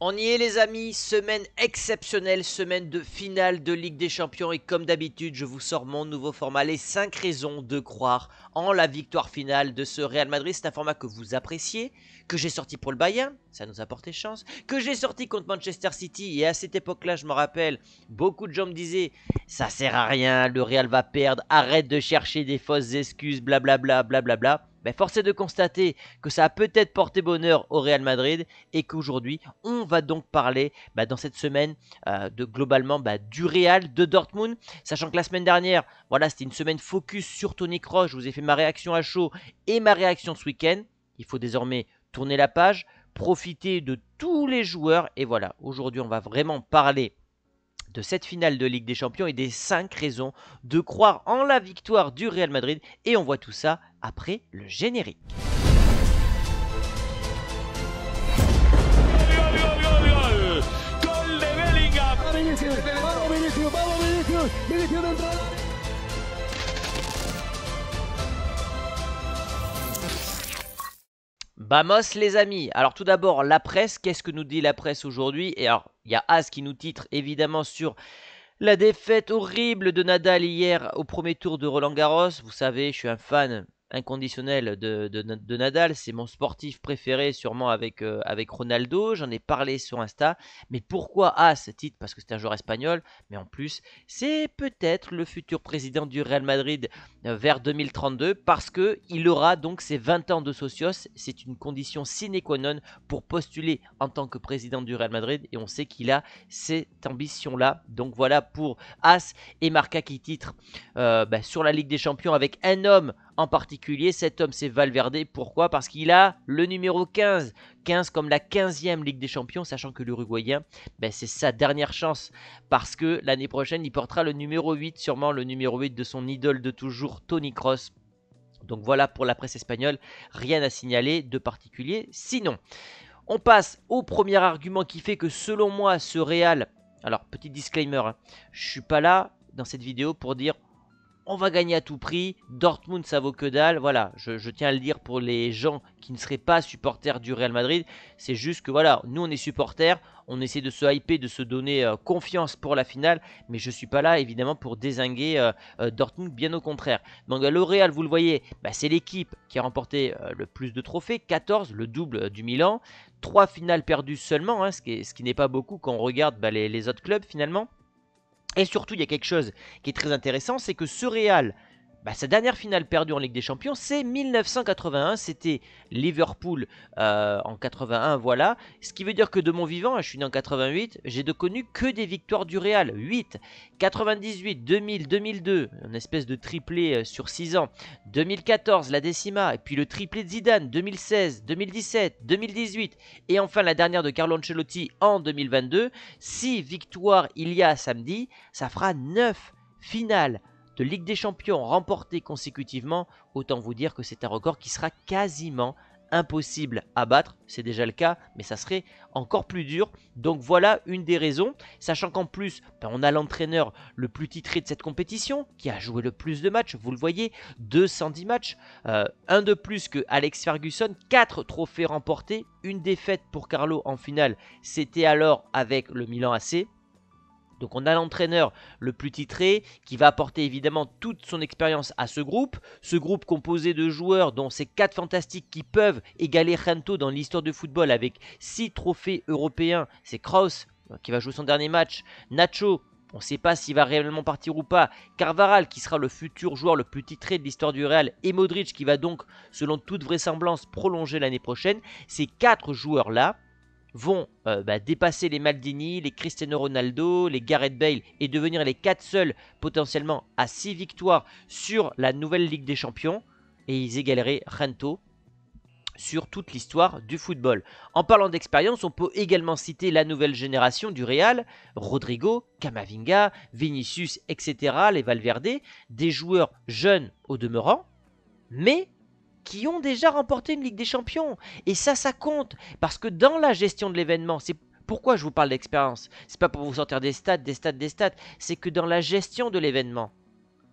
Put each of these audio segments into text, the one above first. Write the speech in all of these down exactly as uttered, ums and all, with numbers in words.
On y est les amis, semaine exceptionnelle, semaine de finale de Ligue des Champions et comme d'habitude je vous sors mon nouveau format, les cinq raisons de croire en la victoire finale de ce Real Madrid. C'est un format que vous appréciez, que j'ai sorti pour le Bayern, ça nous a porté chance, que j'ai sorti contre Manchester City et à cette époque là je me rappelle, beaucoup de gens me disaient ça sert à rien, le Real va perdre, arrête de chercher des fausses excuses, blablabla, blablabla. Ben, force est de constater que ça a peut-être porté bonheur au Real Madrid et qu'aujourd'hui, on va donc parler ben, dans cette semaine euh, de globalement ben, du Real, de Dortmund. Sachant que la semaine dernière, voilà, c'était une semaine focus sur Tony Kroos. Je vous ai fait ma réaction à chaud et ma réaction ce week-end. Il faut désormais tourner la page, profiter de tous les joueurs. Et voilà, aujourd'hui, on va vraiment parler de cette finale de Ligue des Champions et des cinq raisons de croire en la victoire du Real Madrid. Et on voit tout ça après le générique. Vamos les amis. Alors tout d'abord la presse, qu'est-ce que nous dit la presse aujourd'hui? Et alors il y a As qui nous titre évidemment sur la défaite horrible de Nadal hier au premier tour de Roland Garros. Vous savez, je suis un fan inconditionnel de, de, de Nadal, c'est mon sportif préféré sûrement avec, euh, avec Ronaldo, j'en ai parlé sur Insta, mais pourquoi à ce titre? Parce que c'est un joueur espagnol, mais en plus c'est peut-être le futur président du Real Madrid euh, vers deux mille trente-deux, parce qu'il aura donc ses vingt ans de socios, c'est une condition sine qua non pour postuler en tant que président du Real Madrid, et on sait qu'il a cette ambition-là. Donc voilà pour As et Marca qui titre euh, bah, sur la Ligue des Champions avec un homme en particulier, cet homme c'est Valverde. Pourquoi? Parce qu'il a le numéro quinze. quinze comme la quinzième Ligue des Champions, sachant que l'Uruguayen, ben, c'est sa dernière chance. Parce que l'année prochaine, il portera le numéro huit, sûrement le numéro huit de son idole de toujours, Tony Kroos. Donc voilà pour la presse espagnole, rien à signaler de particulier. Sinon, on passe au premier argument qui fait que selon moi, ce Real... Alors, petit disclaimer, hein, je ne suis pas là dans cette vidéo pour dire... on va gagner à tout prix, Dortmund ça vaut que dalle, voilà, je, je tiens à le dire pour les gens qui ne seraient pas supporters du Real Madrid, c'est juste que voilà, nous on est supporters, on essaie de se hyper, de se donner euh, confiance pour la finale, mais je ne suis pas là évidemment pour dézinguer euh, euh, Dortmund, bien au contraire. Donc le Real, vous le voyez, bah, c'est l'équipe qui a remporté euh, le plus de trophées, quatorze, le double euh, du Milan, trois finales perdues seulement, hein, ce qui, ce qui n'est pas beaucoup quand on regarde bah, les, les autres clubs finalement. Et surtout, il y a quelque chose qui est très intéressant, c'est que ce Real, bah, sa dernière finale perdue en Ligue des Champions, c'est mille neuf cent quatre-vingt-un, c'était Liverpool euh, en quatre-vingt-un, voilà. Ce qui veut dire que de mon vivant, je suis né en quatre-vingt-huit, j'ai de connu que des victoires du Real, huit, quatre-vingt-dix-huit, deux mille, deux mille deux, une espèce de triplé sur six ans, deux mille quatorze, la décima, et puis le triplé de Zidane, deux mille seize, deux mille dix-sept, deux mille dix-huit, et enfin la dernière de Carlo Ancelotti en deux mille vingt-deux, six victoires il y a samedi, ça fera neuf finales. De Ligue des Champions remportée consécutivement, autant vous dire que c'est un record qui sera quasiment impossible à battre. C'est déjà le cas, mais ça serait encore plus dur. Donc voilà une des raisons, sachant qu'en plus, ben, on a l'entraîneur le plus titré de cette compétition, qui a joué le plus de matchs, vous le voyez, deux cent dix matchs, euh, un de plus que Alex Ferguson, quatre trophées remportés, une défaite pour Carlo en finale, c'était alors avec le Milan A C. Donc on a l'entraîneur le plus titré qui va apporter évidemment toute son expérience à ce groupe. Ce groupe composé de joueurs dont ces quatre fantastiques qui peuvent égaler Ranto dans l'histoire du football avec six trophées européens. C'est Kroos qui va jouer son dernier match. Nacho, on ne sait pas s'il va réellement partir ou pas. Carvajal qui sera le futur joueur le plus titré de l'histoire du Real. Et Modric qui va donc selon toute vraisemblance prolonger l'année prochaine. Ces quatre joueurs-là vont euh, bah, dépasser les Maldini, les Cristiano Ronaldo, les Gareth Bale et devenir les quatre seuls potentiellement à six victoires sur la nouvelle Ligue des Champions. Et ils égaleraient Ranto sur toute l'histoire du football. En parlant d'expérience, on peut également citer la nouvelle génération du Real, Rodrigo, Camavinga, Vinicius, et cetera, les Valverde, des joueurs jeunes au demeurant, mais... qui ont déjà remporté une Ligue des Champions. Et ça, ça compte. Parce que dans la gestion de l'événement, c'est pourquoi je vous parle d'expérience. C'est pas pour vous sortir des stats, des stats, des stats. C'est que dans la gestion de l'événement,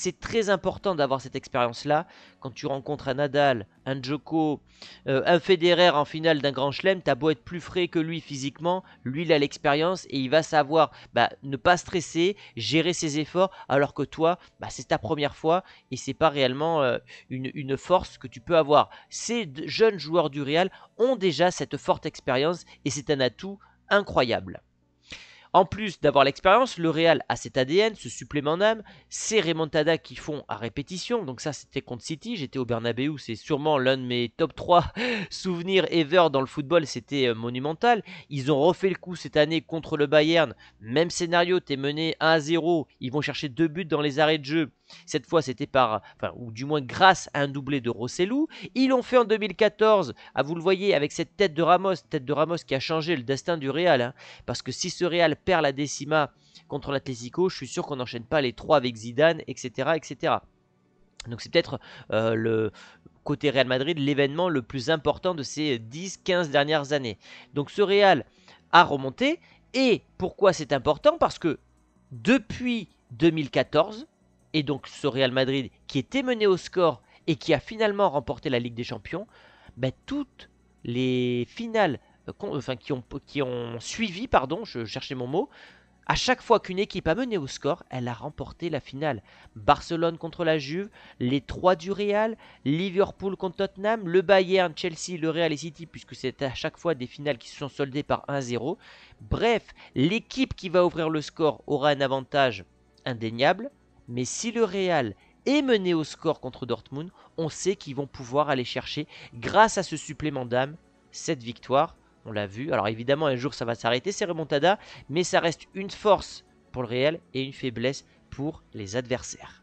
C'est très important d'avoir cette expérience-là. Quand tu rencontres un Nadal, un Djoko, euh, un Federer en finale d'un grand chelem, t'as beau être plus frais que lui physiquement, lui il a l'expérience et il va savoir bah, ne pas stresser, gérer ses efforts, alors que toi, bah, c'est ta première fois et c'est pas réellement euh, une, une force que tu peux avoir. Ces jeunes joueurs du Real ont déjà cette forte expérience et c'est un atout incroyable. En plus d'avoir l'expérience, le Real a cet A D N, ce supplément d'âme, ces remontadas qui font à répétition. Donc ça c'était contre City, j'étais au Bernabeu, c'est sûrement l'un de mes top trois souvenirs ever dans le football, c'était monumental. Ils ont refait le coup cette année contre le Bayern, même scénario, t'es mené un à zéro, ils vont chercher deux buts dans les arrêts de jeu. Cette fois c'était par, enfin, ou du moins grâce à un doublé de Rossellou. Ils l'ont fait en deux mille quatorze, ah, vous le voyez avec cette tête de Ramos, tête de Ramos qui a changé le destin du Real, hein, parce que si ce Real perd la décima contre l'Atlético, je suis sûr qu'on n'enchaîne pas les trois avec Zidane, et cetera et cetera. Donc c'est peut-être euh, le côté Real Madrid l'événement le plus important de ces dix quinze dernières années. Donc ce Real a remonté, et pourquoi c'est important? Parce que depuis deux mille quatorze, et donc ce Real Madrid qui était mené au score et qui a finalement remporté la Ligue des Champions, bah, toutes les finales Enfin, qui, ont, qui ont suivi, pardon, je cherchais mon mot, à chaque fois qu'une équipe a mené au score, elle a remporté la finale. Barcelone contre la Juve, les trois du Real, Liverpool contre Tottenham, le Bayern, Chelsea, le Real et City, puisque c'est à chaque fois des finales qui se sont soldées par un zéro. Bref, l'équipe qui va ouvrir le score aura un avantage indéniable, mais si le Real est mené au score contre Dortmund, on sait qu'ils vont pouvoir aller chercher, grâce à ce supplément d'âme, cette victoire. On l'a vu, alors évidemment un jour ça va s'arrêter ces remontadas, mais ça reste une force pour le Real et une faiblesse pour les adversaires.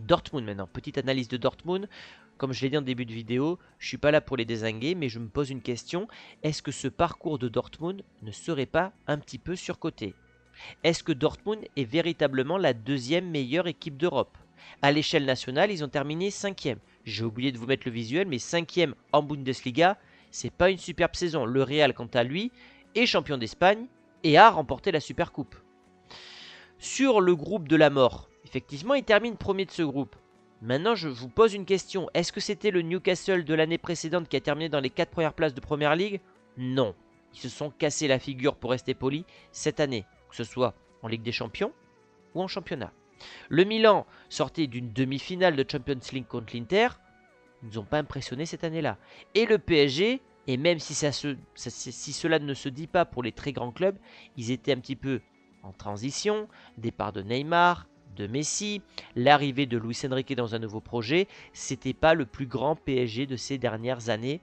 Dortmund maintenant, petite analyse de Dortmund, comme je l'ai dit en début de vidéo, je ne suis pas là pour les dézinguer, mais je me pose une question, est-ce que ce parcours de Dortmund ne serait pas un petit peu surcoté? Est-ce que Dortmund est véritablement la deuxième meilleure équipe d'Europe? À l'échelle nationale, ils ont terminé cinquième, j'ai oublié de vous mettre le visuel, mais cinquième en Bundesliga, c'est pas une superbe saison. Le Real, quant à lui, est champion d'Espagne et a remporté la Supercoupe. Sur le groupe de la mort, effectivement, il termine premier de ce groupe. Maintenant, je vous pose une question. Est-ce que c'était le Newcastle de l'année précédente qui a terminé dans les quatre premières places de Première Ligue? Non. Ils se sont cassés la figure, pour rester poli, cette année, que ce soit en Ligue des Champions ou en championnat. Le Milan sortait d'une demi-finale de Champions League contre l'Inter. Ils ne nous ont pas impressionnés cette année-là. Et le P S G, et même si, ça se, si cela ne se dit pas pour les très grands clubs, ils étaient un petit peu en transition, départ de Neymar, de Messi, l'arrivée de Luis Enrique dans un nouveau projet, c'était pas le plus grand P S G de ces dernières années.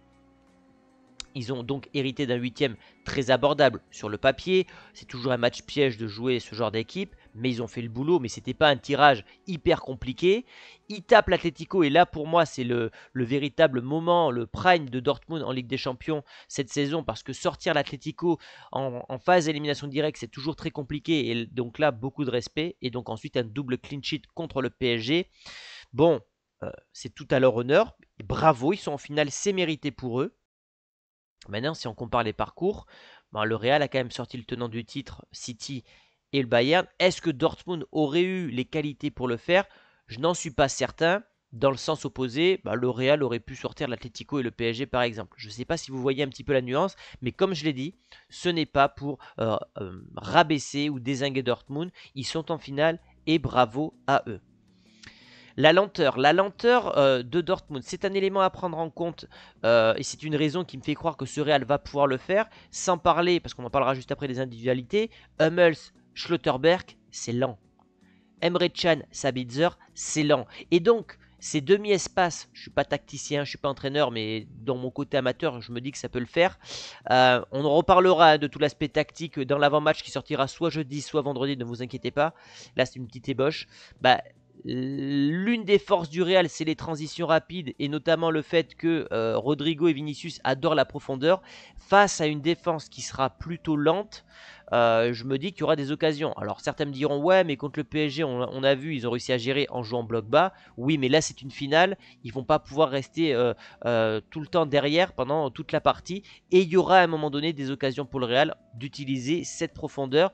Ils ont donc hérité d'un huitième très abordable sur le papier. C'est toujours un match piège de jouer ce genre d'équipe. Mais ils ont fait le boulot, mais c'était pas un tirage hyper compliqué. Ils tapent l'Atlético et là pour moi c'est le, le véritable moment, le prime de Dortmund en Ligue des Champions cette saison. Parce que sortir l'Atlético en, en phase d'élimination directe c'est toujours très compliqué. Et donc là beaucoup de respect. Et donc ensuite un double clean sheet contre le P S G. Bon, euh, c'est tout à leur honneur. Bravo, ils sont en finale, c'est mérité pour eux. Maintenant, si on compare les parcours, ben, le Real a quand même sorti le tenant du titre, City et le Bayern. Est-ce que Dortmund aurait eu les qualités pour le faire? Je n'en suis pas certain. Dans le sens opposé, ben, le Real aurait pu sortir l'Atlético et le P S G par exemple. Je ne sais pas si vous voyez un petit peu la nuance, mais comme je l'ai dit, ce n'est pas pour euh, euh, rabaisser ou dézinguer Dortmund. Ils sont en finale et bravo à eux. La lenteur, la lenteur euh, de Dortmund, c'est un élément à prendre en compte euh, et c'est une raison qui me fait croire que ce Real va pouvoir le faire, sans parler, parce qu'on en parlera juste après, des individualités. Hummels, Schlotterberg, c'est lent. Emre Can, Sabitzer, c'est lent. Et donc, ces demi-espaces, je ne suis pas tacticien, je ne suis pas entraîneur, mais dans mon côté amateur, je me dis que ça peut le faire. Euh, on en reparlera de tout l'aspect tactique dans l'avant-match qui sortira soit jeudi, soit vendredi, ne vous inquiétez pas. Là, c'est une petite ébauche. Bah... L'une des forces du Real, c'est les transitions rapides et notamment le fait que euh, Rodrigo et Vinicius adorent la profondeur. Face à une défense qui sera plutôt lente, euh, je me dis qu'il y aura des occasions. Alors certains me diront, ouais mais contre le P S G, on, on a vu, ils ont réussi à gérer en jouant bloc bas. Oui mais là c'est une finale, ils vont pas pouvoir rester euh, euh, tout le temps derrière pendant toute la partie. Et il y aura à un moment donné des occasions pour le Real d'utiliser cette profondeur.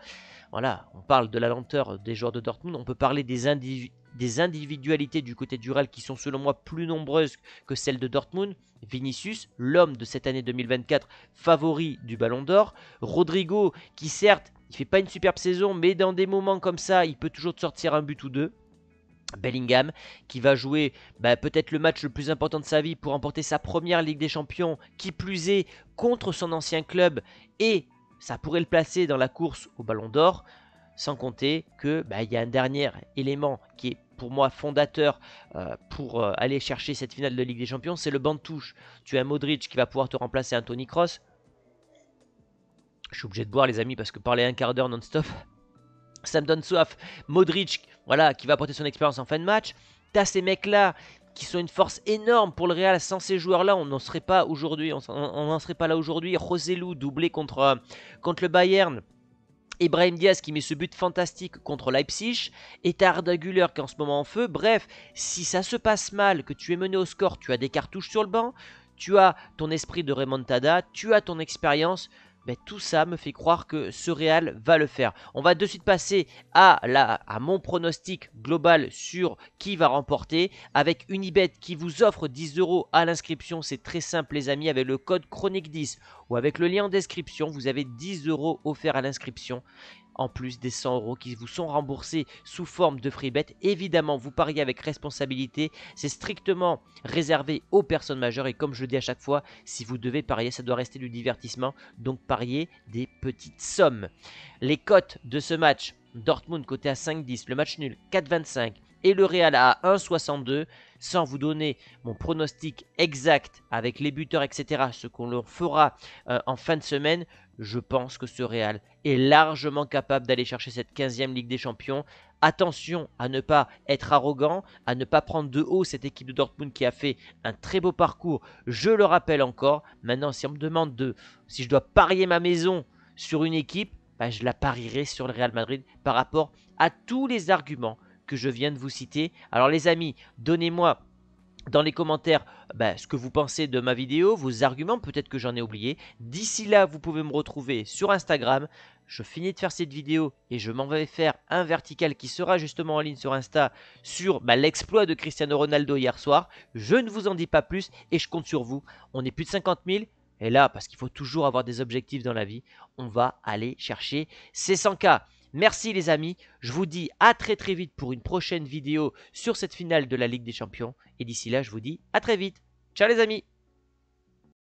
Voilà, on parle de la lenteur des joueurs de Dortmund, on peut parler des individus. des individualités du côté du Real qui sont selon moi plus nombreuses que celles de Dortmund. Vinicius, l'homme de cette année deux mille vingt-quatre, favori du Ballon d'Or. Rodrigo qui certes, il ne fait pas une superbe saison, mais dans des moments comme ça, il peut toujours te sortir un but ou deux. Bellingham qui va jouer bah, peut-être le match le plus important de sa vie pour remporter sa première Ligue des Champions, qui plus est contre son ancien club, et ça pourrait le placer dans la course au Ballon d'Or, sans compter que bah, il y a un dernier élément qui est pour moi fondateur euh, pour euh, aller chercher cette finale de Ligue des Champions, c'est le banc de touche. Tu as un Modric qui va pouvoir te remplacer un Tony Kroos. Je suis obligé de boire les amis parce que parler un quart d'heure non-stop, ça me donne soif. Modric, voilà, qui va apporter son expérience en fin de match. T'as ces mecs-là qui sont une force énorme pour le Real. Sans ces joueurs-là, on n'en serait pas aujourd'hui. On n'en serait pas là aujourd'hui. Rossellou, doublé contre, euh, contre le Bayern. Ibrahim Diaz qui met ce but fantastique contre Leipzig. Et t'as Arda Güler qui est en ce moment en feu. Bref, si ça se passe mal, que tu es mené au score, tu as des cartouches sur le banc. Tu as ton esprit de remontada. Tu as ton expérience. Ben, tout ça me fait croire que ce Real va le faire. On va de suite passer à, la, à mon pronostic global sur qui va remporter. Avec Unibet qui vous offre dix euros à l'inscription. C'est très simple les amis. Avec le code Chronique dix ou avec le lien en description, vous avez dix euros offerts à l'inscription. En plus des cent euros qui vous sont remboursés sous forme de free bet. Évidemment, vous pariez avec responsabilité. C'est strictement réservé aux personnes majeures. Et comme je dis à chaque fois, si vous devez parier, ça doit rester du divertissement. Donc, pariez des petites sommes. Les cotes de ce match. Dortmund côté à cinq dix. Le match nul, quatre vingt-cinq. Et le Real à un soixante-deux. Sans vous donner mon pronostic exact avec les buteurs, et cetera. Ce qu'on leur fera euh, en fin de semaine. Je pense que ce Real est largement capable d'aller chercher cette quinzième Ligue des Champions. Attention à ne pas être arrogant, à ne pas prendre de haut cette équipe de Dortmund qui a fait un très beau parcours. Je le rappelle encore, maintenant si on me demande de, si je dois parier ma maison sur une équipe, bah, je la parierai sur le Real Madrid par rapport à tous les arguments que je viens de vous citer. Alors les amis, donnez-moi dans les commentaires bah, ce que vous pensez de ma vidéo, vos arguments, peut-être que j'en ai oublié. D'ici là, vous pouvez me retrouver sur Instagram. Je finis de faire cette vidéo et je m'en vais faire un vertical qui sera justement en ligne sur Insta sur bah, l'exploit de Cristiano Ronaldo hier soir. Je ne vous en dis pas plus et je compte sur vous. On est plus de cinquante mille et là, parce qu'il faut toujours avoir des objectifs dans la vie, on va aller chercher ces cent K. Merci les amis, je vous dis à très très vite pour une prochaine vidéo sur cette finale de la Ligue des Champions. Et d'ici là, je vous dis à très vite. Ciao les amis!